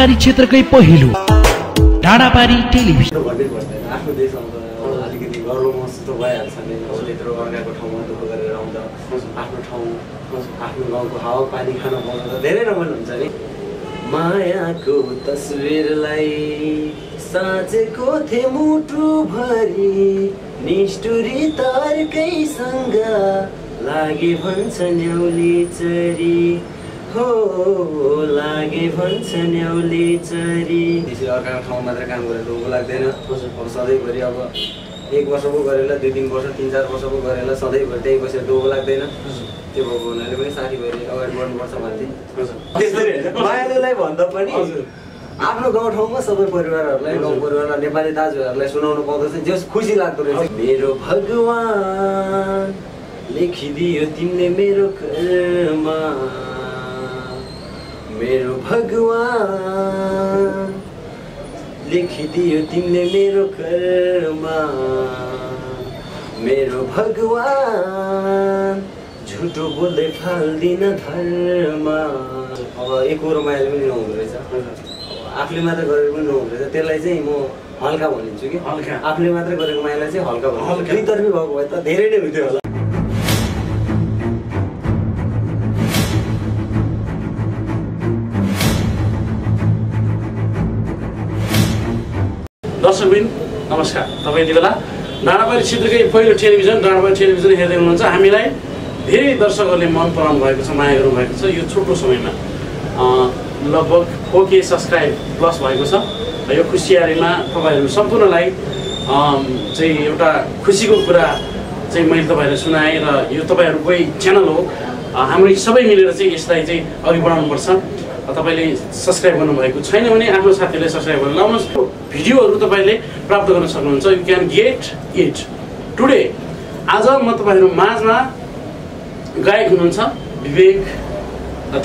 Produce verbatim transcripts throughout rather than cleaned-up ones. दान्दापारी क्षेत्रकै पहिलो दान्दापारी टेलिभिजन। मायाको तस्विरलाई साँचेको थिए मुटुभरि, निष्ठुरी तारकैसँग लागे भन्छ न्याउली चरी, हो लागे भन्छ न्याउली चरी। त्यसले अर्काको ठाउँ मात्र काम गरेर उ लाग्दैन। अब सधैँभरि अब एक वर्षको गरेला, दुई तिन वर्ष तीन चार वर्षको गरेला सधैँभरि त्यही बसेर डोको लाग्दैन। त्यो भएको हुनाले पनि साथीभाइले अगाडि बढ्नुपर्छ भन्थे। त्यसरी हैन, मायालुलाई भन्दा पनि आफ्नो गाउँठाउँमा सबै परिवारहरूलाई, गाउँ परिवारलाई, नेपाली दाजुहरूलाई सुनाउनु पाउँदा चाहिँ जस खुसी लाग्दो रहेछ। मेरो भगवान लेखिदियो तिमीले मेरो कर्ममा, मेरो भगवान लेखिदियो तिमीले मेरो कर्ममा, मेरो भगवान झुटो बोल्दै फाल्दिन धर्ममा। अब एक कुरो मायाले पनि नहुँदो रहेछ, आफूले मात्र गरेर पनि नहुँदो रहेछ। त्यसलाई चाहिँ म हल्का भनिन्छु कि हल्का, आफूले मात्र गरेको मायालाई चाहिँ हल्का भनिन्छ। दुईतर्फी भएको भए त धेरै नै हुन्थ्यो होला। दर्शकबिन नमस्कार, तपाईँ यति बेला दान्दापारी क्षेत्रकै पहिलो टेलिभिजन दान्दापारी टेलिभिजन हेर्दै हुनुहुन्छ। हामीलाई धेरै दर्शकहरूले मन पराउनु भएको छ, माया गर्नु भएको छ। यो छोटो समयमा लगभग फोर के सब्सक्राइब प्लस भएको छ। यो खुसियारीमा तपाईँहरू सम्पूर्णलाई चाहिँ एउटा खुसीको कुरा चाहिँ मैले तपाईँहरूलाई सुनाएँ र यो तपाईँहरूकै च्यानल हो। हामी सबै मिलेर चाहिँ यसलाई चाहिँ अघि बढाउनुपर्छ। तपाईँले सब्सक्राइब गर्नुभएको छैन भने आफ्नो साथीहरूले सब्सक्राइब गरेर लाउनुहोस्। भिडियोहरू तपाईँले प्राप्त गर्न सक्नुहुन्छ। You can get it today. आज म तपाईँहरू माझमा गायक हुनुहुन्छ, बिबेक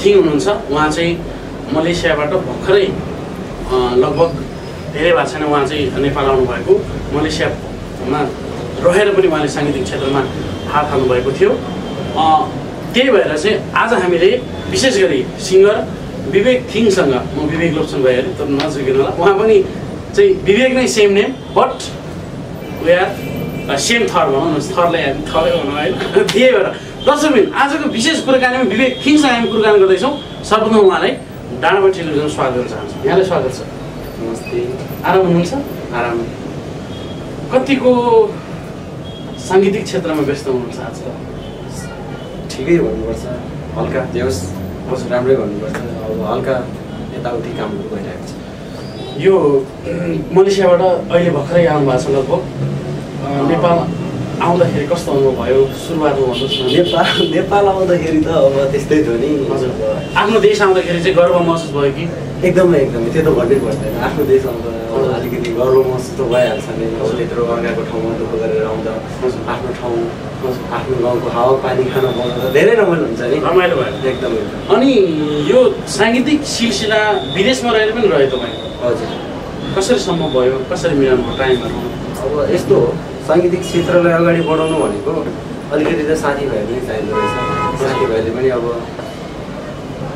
थिएङ हुनुहुन्छ। उहाँ चाहिँ मलेसियाबाट भर्खरै लगभग धेरै भएको छैन उहाँ चाहिँ नेपाल आउनुभएको। मलेसियामा रहेर पनि उहाँले साङ्गीतिक क्षेत्रमा हात हाल्नुभएको थियो। त्यही भएर चाहिँ आज हामीले विशेष गरी सिङ्गर बिबेक थिएङसँग, म बिबेक लोप्छन् भाइहरू तर नजिकिनु होला, उहाँ पनि चाहिँ बिबेक नै same name but we are same थर भन्नुहोस्, थरले थरै हुनु होइन। त्यही भएर दर्शकबिन आजको विशेष कुराकानीमा बिबेक थिएङसँग हामी कुराकानी गर्दैछौँ। सर्वप्रथम उहाँलाई दान्दापारी टेलिभिजन स्वागत गर्न चाहन्छु। यहाँलाई स्वागत छ। नमस्ते। आराम हुनुहुन्छ? आराम। कतिको साङ्गीतिक क्षेत्रमा व्यस्त हुनुहुन्छ आज? ठिकै भन्नुपर्छ, हल्का देउस बस राम्रै भन्नुपर्छ। अब हल्का यताउति कामहरू भइरहेको छ। यो मलेसियाबाट अहिले भर्खरै आउनु भएको छ लगभग, नेपाल आउँदाखेरि कस्तो अनुभव भयो? सुरुवातमा भन्नुहोस् न। नेपाल नेपाल आउँदाखेरि त अब त्यस्तै थियो नि। हजुर, आफ्नो देश आउँदाखेरि चाहिँ गर्व महसुस भयो कि? एकदमै एकदमै, त्यो त भन्नै पर्दैन। आफ्नो देश आउँदा अलिकति गर्व महसुस त भइहाल्छ नि। त्यत्रो अर्काको ठाउँमा दुःख गरेर आउँदा आफ्नो ठाउँ, आफ्नो गाउँको हावापानी खान पाउँदा त धेरै रमाइलो हुन्छ नि। रमाइलो भयो एकदमै। अनि यो साङ्गीतिक सिलसिला विदेशमा रहेर पनि रह्यो तपाईँ? हजुर। कसरी सम्भव भयो, कसरी मिलाउनु टाइमहरू? अब यस्तो हो, साङ्गीतिक क्षेत्रलाई अगाडि बढाउनु भनेको अलिकति त साथीभाइहरूले चाहिँदो रहेछ। साथीभाइहरूले पनि अब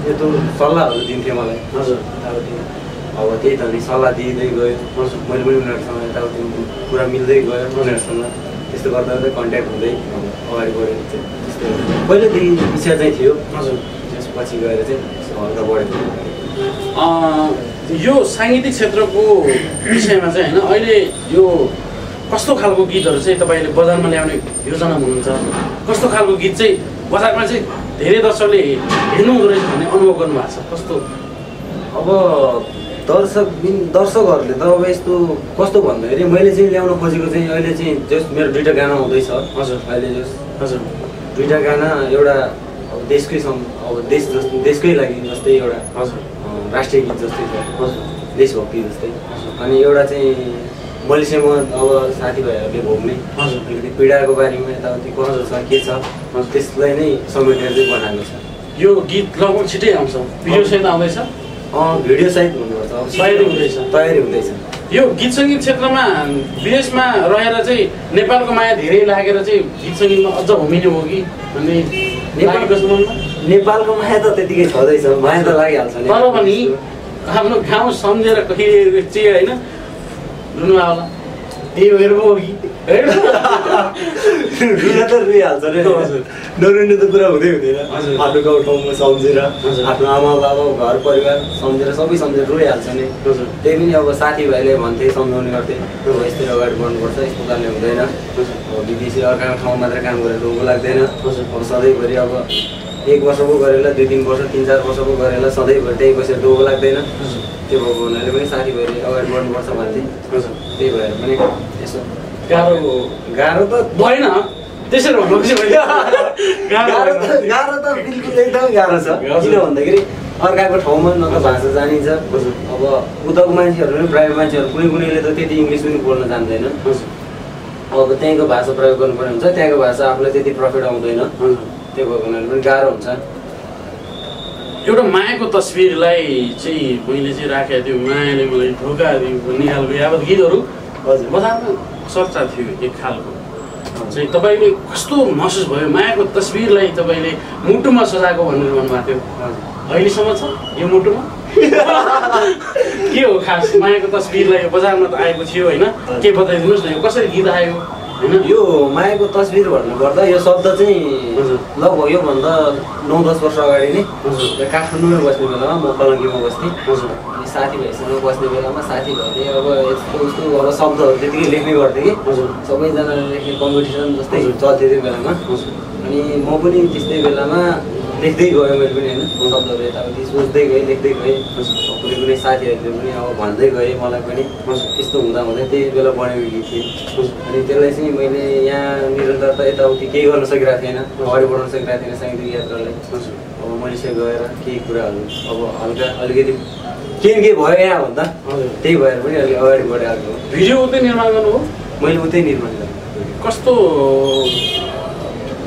यत्रो सल्लाहहरू दिन्थ्यो मलाई। हजुर। अब त्यही त नि, सल्लाह दिँदै गयो। मैले पनि उनीहरूसँग यताउति कुरा मिल्दै गयो। उनीहरूसँग त्यस्तो गर्दा गर्दै कन्ट्याक्ट हुँदै अगाडि बढेको चाहिँ त्यस्तो पहिलेदेखि इच्छा चाहिँ थियो। हजुर। त्यसपछि गएर चाहिँ हल्का बढेको। यो साङ्गीतिक क्षेत्रको विषयमा चाहिँ होइन, अहिले यो कस्तो खालको गीतहरू चाहिँ तपाईँले बजारमा ल्याउने योजना हुनुहुन्छ? कस्तो खालको गीत चाहिँ बजारमा चाहिँ धेरै दर्शकले हेर्नु हुँदो रहेछ भन्ने अनुभव गर्नुभएको छ? कस्तो? अब दर्शक दर्शकहरूले त अब यस्तो कस्तो भन्दाखेरि मैले चाहिँ ल्याउन खोजेको चाहिँ अहिले चाहिँ जस मेरो दुईवटा गाना आउँदैछ। हजुर। अहिले जस हजुर दुईवटा गाना, एउटा अब देशकै सङ्ग, अब देश जस्तो देशकै लागि जस्तै एउटा हजुर राष्ट्रिय गीत जस्तै छ। हजुर। देशभक्ति जस्तै। अनि एउटा चाहिँ मलेसियामा अब साथीभाइहरूले भोग्ने अलिकति पीडाको बारेमा यताउति कसो छ के छ त्यसलाई नै समेटेर चाहिँ बनाएको छ। यो गीत लगभग छिटै आउँछ, भिडियो सहित आउँदैछ? अँ, भिडियो सहित हुनुपर्छ। अब तयारी हुँदैछ। तयारी हुँदैछ। यो गीत सङ्गीत क्षेत्रमा विदेशमा रहेर चाहिँ नेपालको माया धेरै लागेर चाहिँ गीत सङ्गीतमा अझ होमिने हो कि भन्ने? नेपालको माया त त्यतिकै छँदैछ, माया त लागिहाल्छ। तर पनि आफ्नो ठाउँ सम्झेर कहिले चाहिँ हैन रुनु होला ए हेर्नु होगी रुन त रुइहाल्छ नि हजुर नरुने त कुरा हुँदै हुँदैन आफ्नो गाउँ ठाउँमा सम्झेर आफ्नो आमा बाबा घर परिवार सम्झेर सबै सम्झेर रुइहाल्छ नि हजुर त्यही पनि अब साथीभाइले भन्थे सम्झाउने गर्थे यस्तो अगाडि बढ्नुपर्छ यस्तो गर्ने हुँदैन विदेशी अर्काको ठाउँ मात्र काम गरेर रोग लाग्दैन अब सधैँभरि अब एक वर्ष को गरेला दुई तीन वर्ष तीन चार वर्ष को गरेला सधैँभरि त्यही बसेर डोगो लाग्दैन त्यो भएको हुनाले पनि साथीभाइले अगाडि बढ्नुपर्छ भन्थे त्यही भएर पनि यसो गाह्रो गाह्रो त भएन त्यसरी भन्नुपर्छ मैले गाह्रो त गाह्रो त बिल्कुल एकदम गाह्रो छ किन भन्दाखेरि अर्काको ठाउँमा न त भाषा जानिन्छ अब उताको मान्छेहरुले प्रायः मान्छेहरु कुनै कुनैले त त्यति इंग्लिश पनि बोल्न जान्दैन अब त्यहीको भाषा प्रयोग गर्नुपर्ने हुन्छ त्यहीको भाषा आफुलाई त्यति प्रफिट आउँदैन गाह्रो हुन्छ एउटा मायाको तस्बिरलाई चाहिँ मैले चाहिँ राखेको थिएँ मायाले मलाई ढोका दिएको निकाल्नु यावत गीतहरू हजुर बजारमा चर्चा थियो एक खालको चाहिँ तपाईले कस्तो महसुस भयो मायाको तस्बिरलाई तपाईले मुटुमा सजाएको भनेर भन्नुभएको थियो अहिलेसम्म छ यो मुटुमा के हो खास मायाको तस्बिरलाई बजारमा त आएको थियो हैन के बताइदिनुस् न यो कसरी गीत आयो यो मायाको तस्बिर भन्नुपर्दा यो शब्द चाहिँ लगभग योभन्दा नौ दस वर्ष अगाडि नै काठमाडौँमा बस्ने बेलामा म कलङ्कीमा बस्थेँ साथीभाइसँग बस्ने बेलामा साथीभाइले अब यस्तो उस्तो अब शब्दहरू त्यतिकै लेख्ने गर्थेँ कि सबैजनाले लेख्ने कम्पिटिसन जस्तै चल्थ्यो त्यो बेलामा अनि म पनि त्यस्तै बेलामा लेख्दै गएँ मैले पनि होइन शब्दहरू यताउति सोच्दै गएँ लेख्दै गएँ कुनै कुनै साथीहरूले पनि अब भन्दै गएँ मलाई पनि त्यस्तो हुँदा हुँदै त्यही बेला बनेको गीत थिएँ अनि त्यसलाई चाहिँ मैले यहाँ निरन्तरता यताउति केही गर्न सकिरहेको थिएन अगाडि बढाउन सकिरहेको थिएन सङ्गीत यात्रालाई अब मलेसिया गएर केही कुराहरू अब हल्का अलिकति के के भयो यहाँ भन्दा त्यही भएर पनि अलिक अगाडि बढाइहाल्नु भिडियो उतै निर्माण गर्नु हो मैले उतै निर्माण गरेँ कस्तो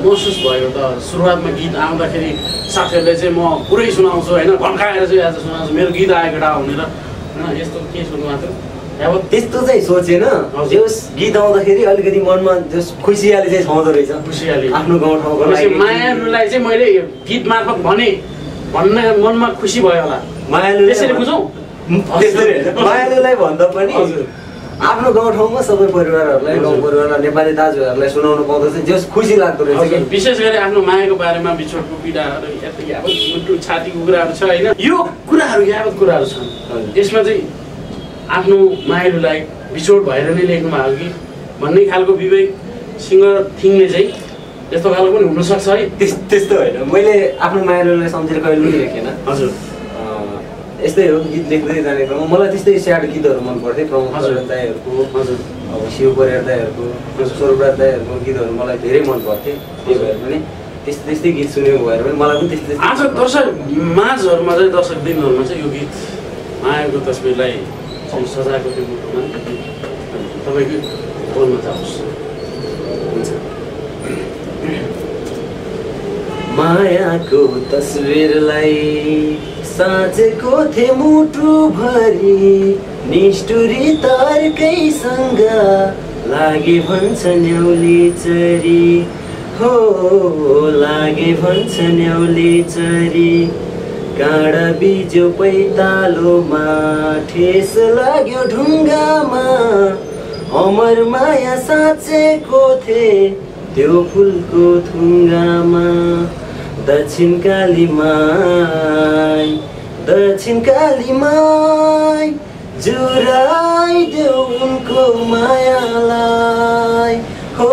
महसुस भयो त सुरुवातमा गीत आउँदाखेरि साथीहरूले चाहिँ म पुरै सुनाउँछु होइन घन्काएर चाहिँ आज सुनाउँछु मेरो गीत आएको डा भनेर हैन यस्तो के सुन्नुमा थियो अब त्यस्तो चाहिँ सोचेन जस गीत आउँदाखेरि अलिकति मनमा जस खुसीयाले चाहिँ छाउँदो रहेछ खुसीयाले आफ्नो गाउँ ठाउँको लागि मायालुलाई चाहिँ मैले गीत मार्फत भने भन्न मनमा खुसी भयो होला मायालु त्यसरी बुझौ त्यसरी मायालुलाई भन्दा पनि हजुर आफ्नो गाउँ ठाउँमा सबै परिवारहरुलाई गाउँ परिवारलाई नेपाली दाजुहरुलाई सुनाउन पाउँदा चाहिँ जस खुसी लाग्दो रहेछ विशेष गरी आफ्नो मायाको बारेमा बिछोडको पीडाहरु यावत मुटु छातीको कुराहरु छ हैन यो कुराहरु यावत कुराहरु छन् यसमा चाहिँ आफ्नो मायालुलाई बिछोड भएर नै लेख्नु भएको कि भन्ने खालको विवेक सिंगर थिङले चाहिँ यस्तो खालको पनि हुन सक्छ है त्यस्तो हैन मैले आफ्नो मायालुलाई सम्झेर कहिले पनि लेखेन हजुर यस्तै हो गीत लेख्दै जाने क्रममा मलाई त्यस्तै स्याड गीतहरू मन पर्थ्यो प्रमुख दाईहरूको हजुर अब शिव परियार दाईहरूको स्वरूपराज दाईहरूको गीतहरू मलाई धेरै मन पर्थ्यो त्यही भएर पनि त्यस्तै त्यस्तै गीत सुनेको भएर पनि मलाई पनि त्यस्तै आज दर्शक माझहरूमा चाहिँ दर्शक दिनहरूमा चाहिँ यो गीत मायाको तस्बिरलाई सजाएको त्यो मुटुमा तपाईँको बोल्न चाहन्छु मायाको तस्बिरलाई साँचेको थिए मुटुभरि निष्ठुरी तारकैसँग लागे भन्छ न्याउली चरी हो लागे भन्छ न्याउली चरी काँडा बिजो पैतालोमा ठेस लाग्यो ढुङ्गामा अमर माया साँचेको थिए त्यो फुलको थुङ्गामा दक्षिण काली माई दक्षिण काली माई जुराई देऊ उनको मायालाई हो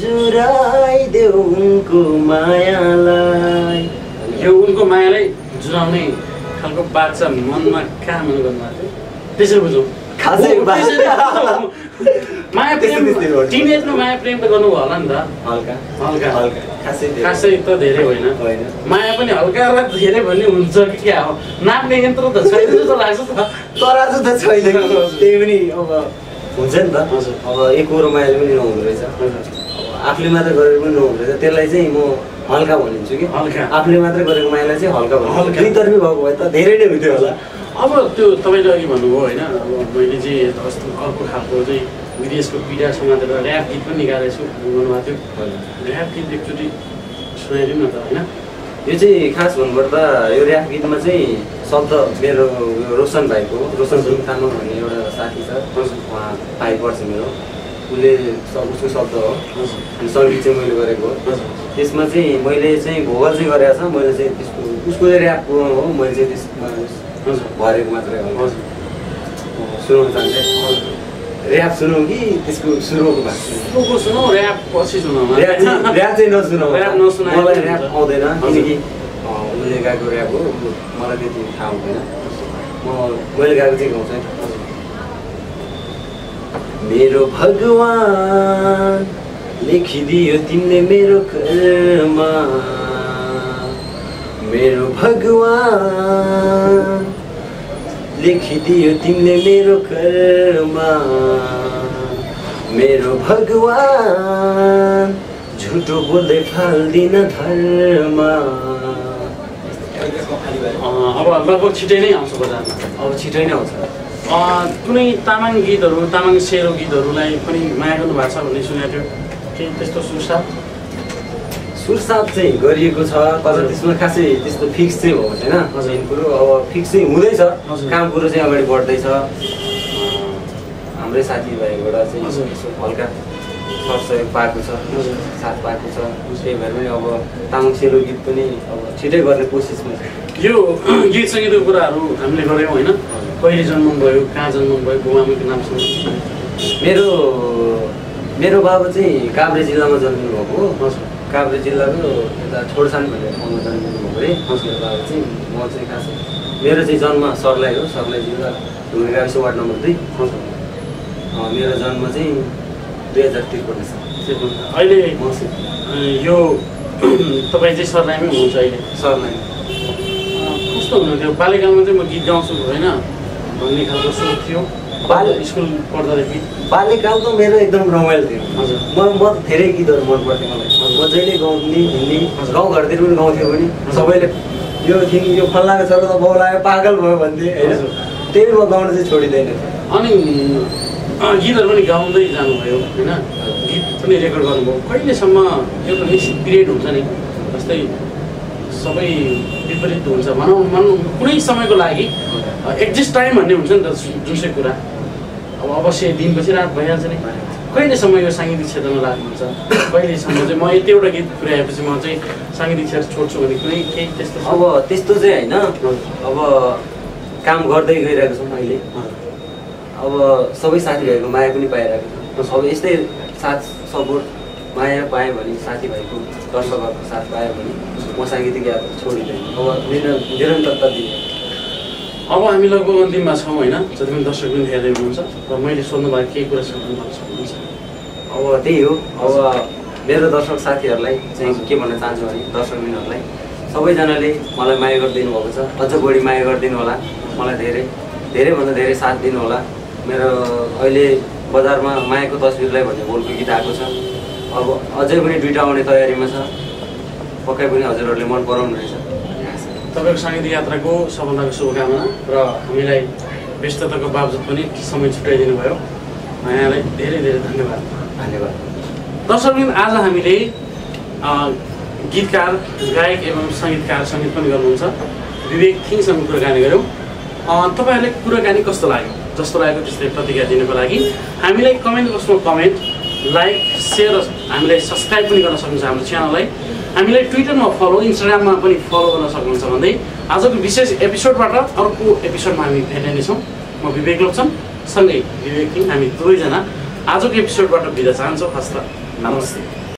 जुराई देऊ उनको मायालाई यो उनको मायालाई जुराउने खालको बाचा मनमा काम गर्नु त्यसरी बुझौँ खासै माया प्रेम टिनेजमा माया प्रेम त गर्नु होला नि त हल्का हल्का हल्का खासै खासै त धेरै होइन होइन माया पनि हल्का र धेरै भन्ने हुन्छ कि के हो नाप्ने यन्त्र त छैन जस्तो लाग्छ तराजु त छैन त्यही पनि अब हुन्छ नि त हजुर अब एकरो मायाले पनि नहुँदो रहेछ आफूले मात्र गरेर पनि नहुँदो रहेछ त्यसलाई चाहिँ म हल्का भनिन्छु कि हल्का आफूले मात्र गरेको मायालाई चाहिँ हल्का भन्छ दुईतर्फी भएको भए त धेरै नै हुन्थ्यो होला अब त्यो तपाईँले अघि भन्नुभयो होइन अब मैले चाहिँ अस्ति अर्को खालको चाहिँ विदेशको पीडा समातेर ऱ्याप गीत पनि निकालेको छु भन्नुभएको थियो ऱ्याप गीत एकचोटि सुनाइदिउँ न त होइन यो चाहिँ खास भन्नुपर्दा यो ऱ्याप गीतमा चाहिँ शब्द मेरो रोशन भाइको रोशन सिंह तामाङ भन्ने एउटा साथी छ, उहाँ भाइ पर्छ मेरो, उसले उसको शब्द हो अनि सङ्गीत चाहिँ मैले गरेको हो। त्यसमा चाहिँ मैले चाहिँ भोगल चाहिँ गरेको छ, मैले चाहिँ त्यसको उसको चाहिँ ऱ्याप हो, मैले चाहिँ त्यसमा भरेको मात्रै हो। सुनाउनु चाहन्छु ऱ्याप सुनौ कि त्यसको सुरुको भाग सुरुको सुनौ, ऱ्याप पछि सुनौ, ऱ्याप चाहिँ नसुनौ, ऱ्याप नसुनौ, मलाई ऱ्याप आउँदैन किनकि उसले गाएको ऱ्याप हो, मलाई त्यति थाहा हुँदैन। म मैले गाएको चाहिँ गाउँछु। मेरो भगवान लेखिदियो तिमीले मेरो कर्ममा, मेरो भगवान लेखिदियो तिमीले मेरो कर्ममा, मेरो भगवान झुटो बोल्दै फाल्दिन धर्ममा। अब लगभग छिटै नै आउँछ बजारमा, अब छिटै नै आउँछ। कुनै तामाङ गीतहरू, तामाङ सेरो गीतहरूलाई पनि माया गर्नु भएको छ भन्ने सुनेको थियो, केही त्यस्तो सुरसाप सुरसाप चाहिँ गरिएको छ तर त्यसमा खासै त्यस्तो फिक्स चाहिँ भएको छैन। मेन कुरो अब फिक्स चाहिँ हुँदैछ, काम कुरो चाहिँ अगाडि बढ्दैछ। हाम्रै साथीभाइबाट चाहिँ हल्का सहयोग पाएको छ, साथ पाएको छ, त्यही भएर पनि अब तामाङ सेलो गीत पनि अब छिटै गर्ने कोसिसमा छ। यो गीत सङ्गीतको कुराहरू हामीले गऱ्यौँ होइन, कहिले जन्मनु भयो, कहाँ जन्मनु भयो, बुबाआमाको नाम सुन्नु। मेरो मेरो बाबा चाहिँ काभ्रे जिल्लामा जन्मिनु भएको हो, काभ्रे जिल्लाको यता छोडसान भनेर ठाउँमा जन्मिनु भएको अरे। मेरो बाबा चाहिँ म चाहिँ खास मेरो चाहिँ जन्म सर्लाही हो, सर्लाही जिल्ला ढुङ्गे गाविस वार्ड नम्बर दुई। मेरो जन्म चाहिँ दुई हजार त्रिपन्न साल। अहिले यो तपाईँ चाहिँ सर्लाहीमै हुनुहुन्छ अहिले? सर्लाही। कस्तो हुनुहुन्थ्यो बाल्यकालमा? चाहिँ म गीत गाउँछु होइन भन्ने खालको सोच थियो? बाल स्कुल पढ्दाखेरि बाल्यकाल त मेरो एकदम रमाइलो थियो। हजुर म म धेरै गीतहरू मनपर्थ्यो मलाई, म जहिले गाउँथेँ हिँड्ने, गाउँघरतिर पनि गाउँथ्यो पनि। सबैले यो थिङ यो फल्लाको छोरा त बौलायो पागल भयो भन्थे होइन, त्यही म गाउन चाहिँ छोडिँदैन। अनि गीतहरू पनि गाउँदै जानुभयो होइन, गीत पनि रेकर्ड गर्नुभयो। कहिलेसम्म एउटा निश्चित पिरियड हुन्छ नि, जस्तै सबै विपरीत हुन्छ भनौँ, भनौँ कुनै समयको लागि एडजस्ट टाइम भन्ने हुन्छ नि त जुन चाहिँ कुरा अब अवश्य दिनपछि रात भइहाल्छ नि। कहिलेसम्म यो साङ्गीतिक क्षेत्रमा लाग्नुहुन्छ? कहिलेसम्म चाहिँ म यतिवटा गीत पुऱ्याएपछि म चाहिँ साङ्गीतिक क्षेत्र छोड्छु भने कुनै केही त्यस्तो? अब त्यस्तो चाहिँ होइन, अब काम गर्दै गइरहेको छौँ अहिले, अब सबै साथीभाइको माया पनि पाइरहेको छ। अब यस्तै साथ सपोर्ट माया पाएँ भने, साथीभाइको दर्शकहरूको साथ पाएँ भने म साङ्गीतिक यात्रा छोडिँदैन, अब निरन्तरता दिने। अब हामी लगभग अन्तिममा छौँ होइन, जति पनि दर्शक पनि हेर्दै हुनुहुन्छ र मैले सोध्नु भएको केही कुरा सोध्नु सक्नुहुन्छ? अब त्यही हो, अब मेरो दर्शक साथीहरूलाई चाहिँ के भन्न चाहन्छु भने दर्शकबिनहरूलाई सबैजनाले मलाई माया गरिदिनु भएको छ, अझ बढी माया गरिदिनु होला, मलाई धेरै धेरैभन्दा धेरै साथ दिनु होला। मेरो अहिले बजारमा मायाको तस्बिरलाई भन्ने बोलको गीत आएको छ, अब अझै पनि दुईवटा आउने तयारीमा छ, पक्कै पनि हजुरहरूले मन पराउनु रहेछ। तपाईँको साङ्गीतिक यात्राको सफलताको शुभकामना र हामीलाई व्यस्तताको बावजुद पनि समय छुट्याइदिनु भयो, यहाँलाई धेरै धेरै धन्यवाद। धन्यवाद। दर्शकबिन आज हामीले गीतकार, गायक एवं सङ्गीतकार, सङ्गीत पनि गर्नुहुन्छ बिबेक थिङसँग कुराकानी गऱ्यौँ। तपाईँहरूले कुराकानी कस्तो लाग्यो, जस्तो लाग्यो त्यसले प्रतिक्रिया दिनुको लागि हामीलाई कमेन्ट बक्समा कमेन्ट, लाइक, सेयर, हामीलाई सब्सक्राइब पनि गर्न सक्नुहुन्छ हाम्रो च्यानललाई, हामीलाई ट्विटरमा फलो, इन्स्टाग्राममा पनि फलो गर्न सक्नुहुन्छ भन्दै आजको विशेष एपिसोडबाट अर्को एपिसोडमा हामी भेट्नेछौँ। म विवेक लोक्छन् सँगै बिबेक थिङ, हामी दुवैजना आजको एपिसोडबाट बिदा चाहन्छौँ। हस्त नमस्ते।